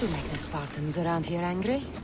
Don't make the Spartans around here angry.